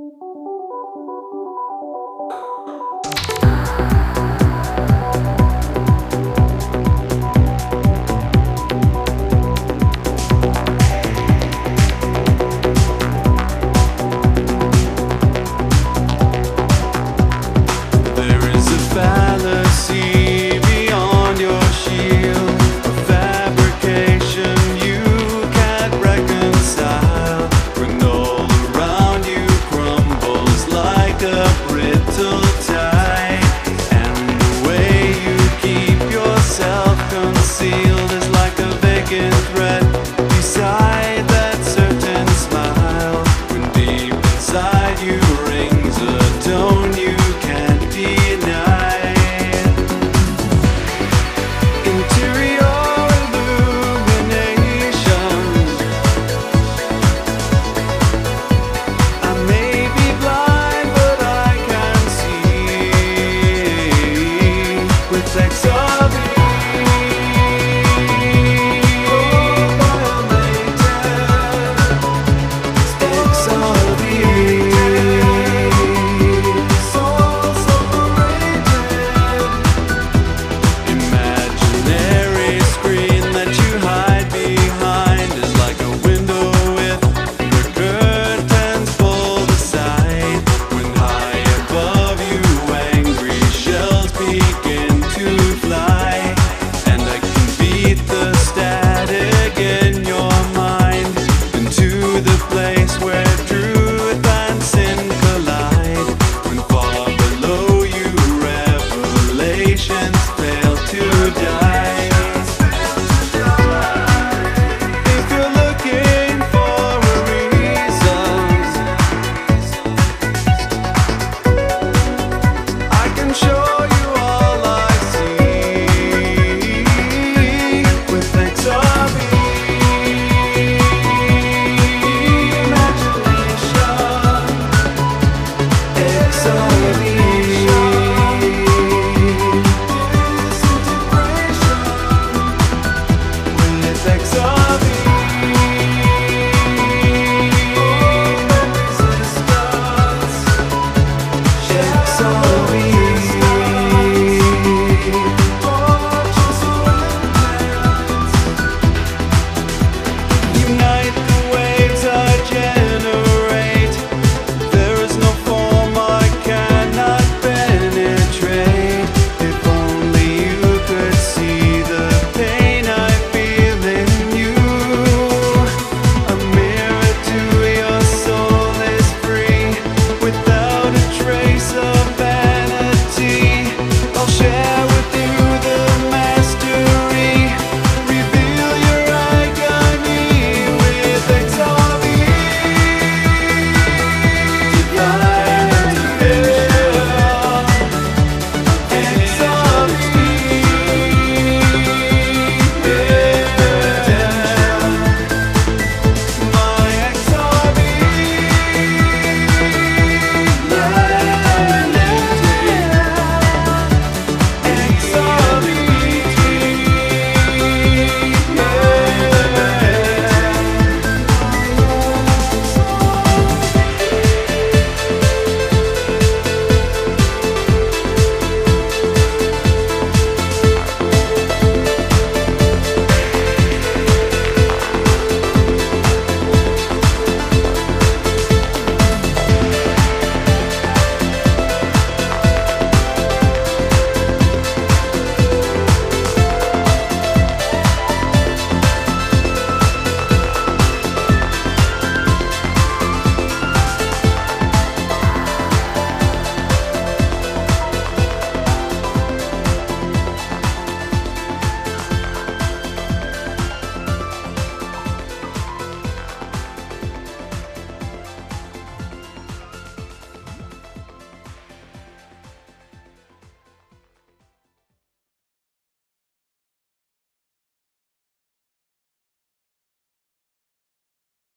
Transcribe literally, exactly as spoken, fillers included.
You